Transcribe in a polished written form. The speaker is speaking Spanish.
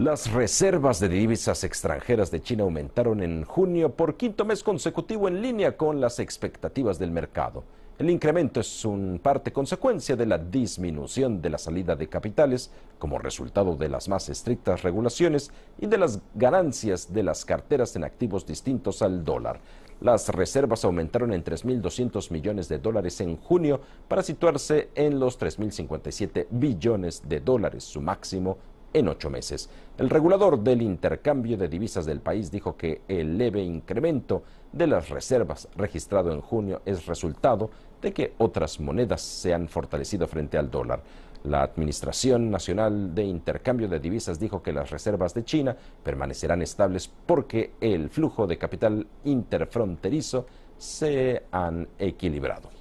Las reservas de divisas extranjeras de China aumentaron en junio por quinto mes consecutivo en línea con las expectativas del mercado. El incremento es en parte consecuencia de la disminución de la salida de capitales como resultado de las más estrictas regulaciones y de las ganancias de las carteras en activos distintos al dólar. Las reservas aumentaron en 3.200 millones de dólares en junio para situarse en los 3.057 billones de dólares, su máximo en 8 meses. El regulador del intercambio de divisas del país dijo que el leve incremento de las reservas registrado en junio es resultado de que otras monedas se han fortalecido frente al dólar. La Administración Nacional de Intercambio de Divisas dijo que las reservas de China permanecerán estables porque el flujo de capital interfronterizo se han equilibrado.